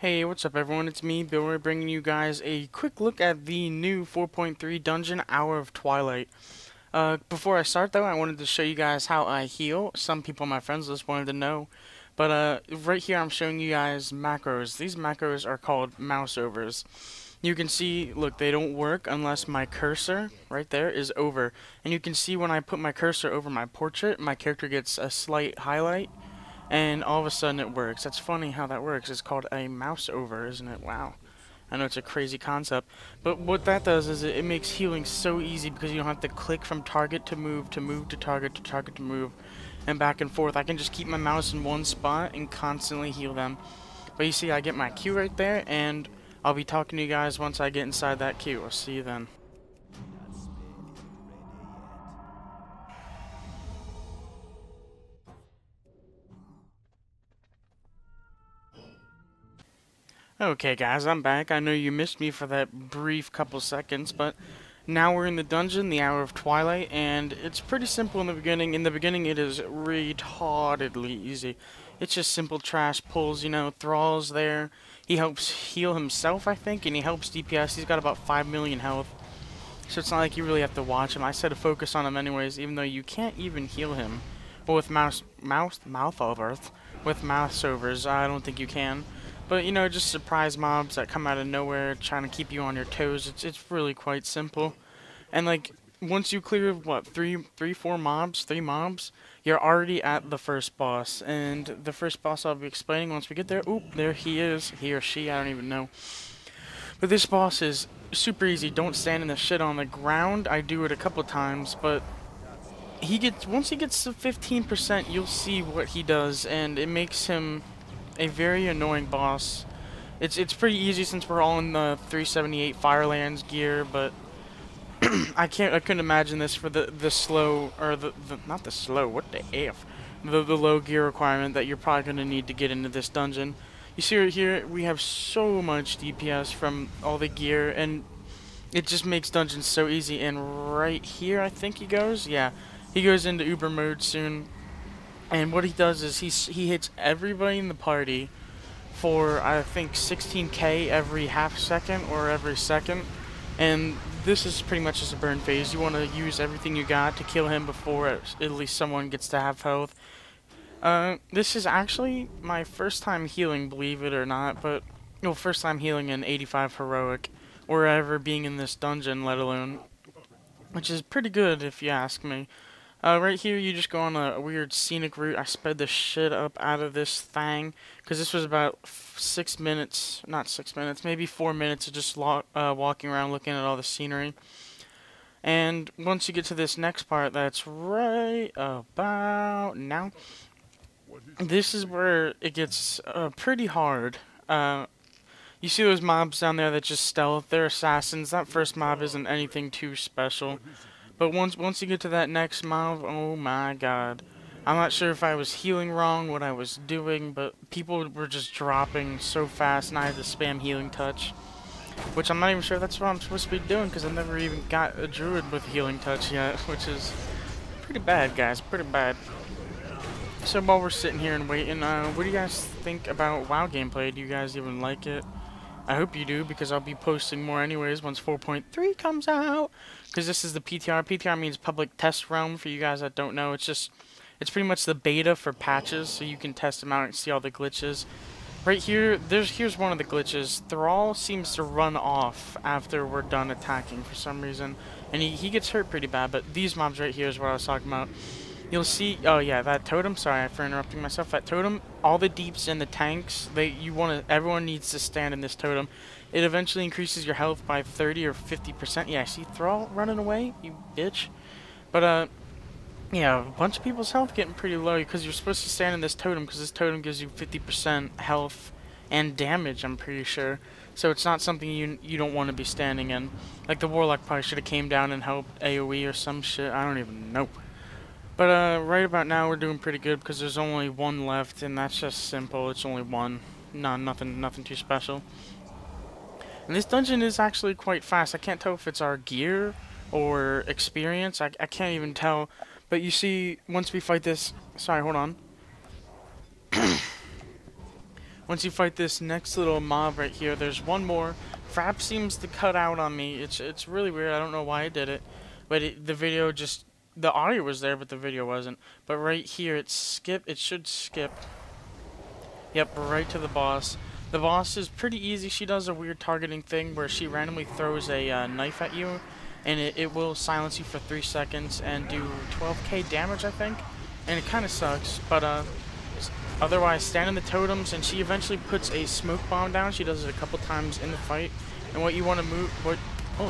Hey, what's up everyone, it's me, Billroy, bringing you guys a quick look at the new 4.3 dungeon, Hour of Twilight. Before I start though, I wanted to show you guys how I heal. Some people, my friends, just wanted to know. But right here I'm showing you guys macros. These macros are called mouse overs. You can see, look, they don't work unless my cursor right there is over. And you can see when I put my cursor over my portrait, my character gets a slight highlight. And all of a sudden it works. That's funny how that works. It's called a mouse over, isn't it? Wow. I know it's a crazy concept. But what that does is it makes healing so easy because you don't have to click from target to move, to move to target to move, and back and forth. I can just keep my mouse in one spot and constantly heal them. But you see, I get my queue right there, and I'll be talking to you guys once I get inside that queue. I'll see you then. Okay guys, I'm back. I know you missed me for that brief couple seconds, but now we're in the dungeon, the Hour of Twilight, and it's pretty simple in the beginning. In the beginning it is retardedly easy. It's just simple trash pulls, you know, Thrall's there. He helps heal himself, I think, and he helps DPS. He's got about 5 million health, so it's not like you really have to watch him. I said to focus on him anyways, even though you can't even heal him. But with mouse overs, I don't think you can. But, you know, just surprise mobs that come out of nowhere trying to keep you on your toes. It's really quite simple. And, like, once you clear, what, three mobs, you're already at the first boss. And the first boss I'll be explaining once we get there. Oop, there he is. He or she, I don't even know. But this boss is super easy. Don't stand in the shit on the ground. I do it a couple times, but once he gets to 15%, you'll see what he does. And it makes him a very annoying boss. It's pretty easy since we're all in the 378 Firelands gear, but I couldn't imagine this for the low gear requirement that you're probably gonna need to get into this dungeon. You see right here we have so much DPS from all the gear, and it just makes dungeons so easy. And right here I think he goes, yeah, he goes into Uber mode soon. And what he does is he hits everybody in the party for, I think, 16k every half second or every second. And this is pretty much just a burn phase. You want to use everything you got to kill him before at least someone gets to have health. This is actually my first time healing, believe it or not. But, you know, first time healing in 85 heroic or ever being in this dungeon, let alone. Which is pretty good if you ask me. Right here you just go on a weird scenic route. I sped the shit up out of this thing, because this was about 6 minutes, not 6 minutes, maybe 4 minutes of just walking around looking at all the scenery. And once you get to this next part, that's right about now, this is where it gets pretty hard. You see those mobs down there that just stealth, they're assassins. That first mob isn't anything too special. But once you get to that next mob, oh my god. I'm not sure if I was healing wrong, what I was doing, but people were just dropping so fast, and I had to spam healing touch. Which I'm not even sure that's what I'm supposed to be doing, because I've never even got a druid with healing touch yet, which is pretty bad, guys, pretty bad. So while we're sitting here and waiting, what do you guys think about WoW gameplay? Do you guys even like it? I hope you do, because I'll be posting more anyways once 4.3 comes out. Because this is the PTR. PTR means Public Test Realm, for you guys that don't know. It's pretty much the beta for patches, so you can test them out and see all the glitches. Right here, here's one of the glitches. Thrall seems to run off after we're done attacking for some reason. And he gets hurt pretty bad, but these mobs right here is what I was talking about. You'll see, oh yeah, that totem, sorry for interrupting myself, that totem, all the deeps and the tanks, everyone needs to stand in this totem. It eventually increases your health by 30 or 50%, yeah, see Thrall running away, you bitch. But, yeah, a bunch of people's health getting pretty low, because you're supposed to stand in this totem, because this totem gives you 50% health and damage, I'm pretty sure. So it's not something you don't want to be standing in. Like, the Warlock probably should have came down and helped AoE or some shit, I don't even know. But right about now we're doing pretty good, because there's only one left, and that's just simple. It's only one. No, nothing too special. And this dungeon is actually quite fast. I can't tell if it's our gear or experience. I can't even tell. But you see, once we fight this... Sorry, hold on. Once you fight this next little mob right here, there's one more. Frap seems to cut out on me. It's really weird. I don't know why I did it. But the video just... The audio was there, but the video wasn't. But right here, it should skip. Yep, right to the boss. The boss is pretty easy. She does a weird targeting thing where she randomly throws a knife at you. And it will silence you for 3 seconds and do 12k damage, I think. And it kind of sucks, but otherwise, stand in the totems, and she eventually puts a smoke bomb down. She does it a couple times in the fight. And what you want to move, what you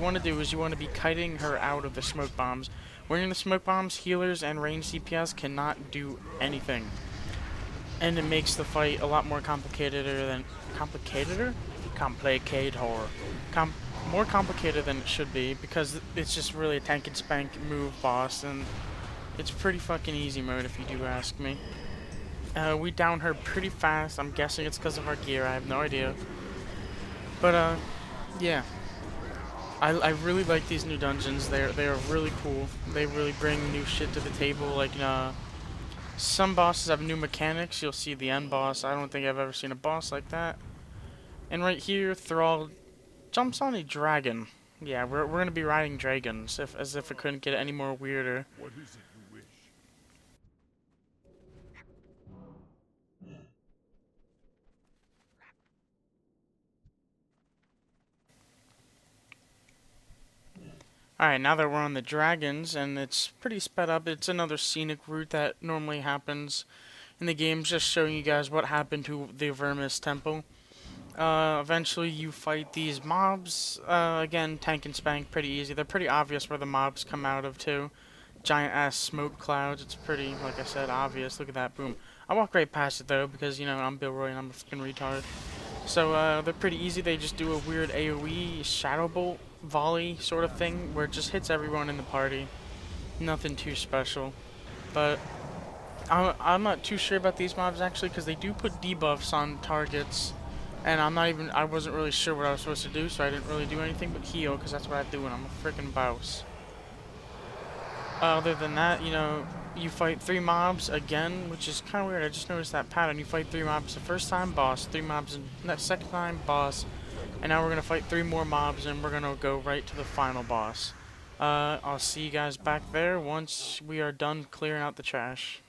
want to do is you want to be kiting her out of the smoke bombs. When you're in the smoke bombs, healers and range CPS cannot do anything, and it makes the fight a lot more complicated than it should be, because it's just really a tank and spank move boss, and it's pretty fucking easy mode if you do ask me. We down her pretty fast. I'm guessing it's because of our gear. I have no idea. But yeah, I really like these new dungeons. They are really cool. They really bring new shit to the table. Like some bosses have new mechanics. You'll see the end boss. I don't think I've ever seen a boss like that. And right here, Thrall jumps on a dragon. Yeah, we're gonna be riding dragons, as if it couldn't get any more weirder. What is it? Alright, now that we're on the dragons, and it's pretty sped up, it's another scenic route that normally happens in the game, just showing you guys what happened to the Vermis Temple. Eventually you fight these mobs, again, tank and spank, pretty easy. They're pretty obvious where the mobs come out of, too. Giant ass smoke clouds, it's pretty, like I said, obvious. Look at that, boom. I walk right past it, though, because, you know, I'm Bill Roy and I'm a fucking retard. So, they're pretty easy. They just do a weird AoE shadow bolt volley sort of thing where it just hits everyone in the party. Nothing too special. But I'm not too sure about these mobs, actually, because they do put debuffs on targets, and I wasn't really sure what I was supposed to do, so I didn't really do anything but heal, because that's what I do when I'm a freaking boss. Other than that, you know, you fight 3 mobs again, which is kind of weird. I just noticed that pattern. You fight 3 mobs the first time, boss. 3 mobs the second time, boss. And now we're going to fight 3 more mobs, and we're going to go right to the final boss. I'll see you guys back there once we are done clearing out the trash.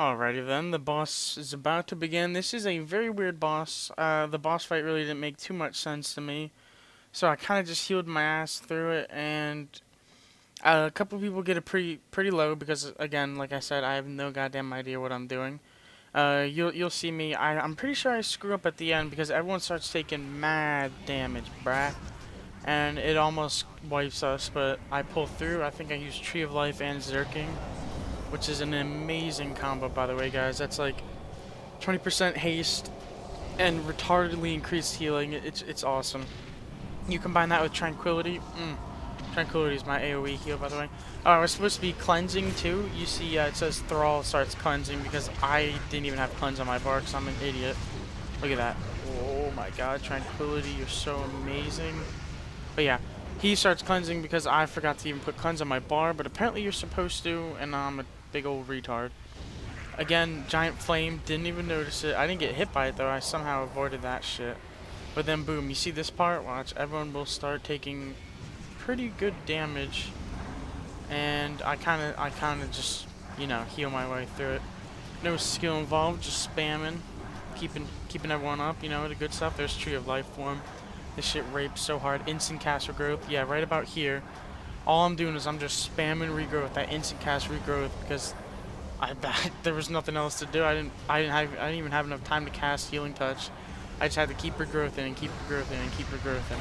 Alrighty then, the boss is about to begin. This is a very weird boss. The boss fight really didn't make too much sense to me, so I kind of just healed my ass through it, and a couple people get a pretty low because, again, like I said, I have no goddamn idea what I'm doing. You'll see me. I'm pretty sure I screw up at the end because everyone starts taking mad damage, bruh. And it almost wipes us, but I pull through. I think I used Tree of Life and Zerking, which is an amazing combo, by the way, guys. That's like 20% haste and retardedly increased healing. It's awesome. You combine that with Tranquility. Tranquility is my AoE heal, by the way. We're supposed to be cleansing, too. You see, it says Thrall starts cleansing because I didn't even have cleanse on my bar because I'm an idiot. Look at that. Oh, my God. Tranquility, you're so amazing. But, yeah. He starts cleansing because I forgot to even put cleanse on my bar, but apparently you're supposed to, and I'm a big old retard. Again, giant flame, didn't even notice it. I didn't get hit by it though, I somehow avoided that shit. But then boom, you see this part? Watch, everyone will start taking pretty good damage. And I kinda just, you know, heal my way through it. No skill involved, just spamming, keeping everyone up, you know, the good stuff. There's Tree of Life form. This shit rapes so hard. Instant cast regrowth, yeah, right about here. All I'm doing is I'm just spamming regrowth, that instant cast regrowth, because there was nothing else to do. I didn't even have enough time to cast healing touch. I just had to keep her growth in and keep her growth in and keep her growth in.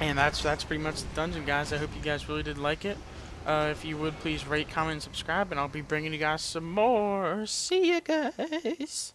And that's pretty much the dungeon, guys. I hope you guys really did like it. If you would, please rate, comment, and subscribe, and I'll be bringing you guys some more. See you guys.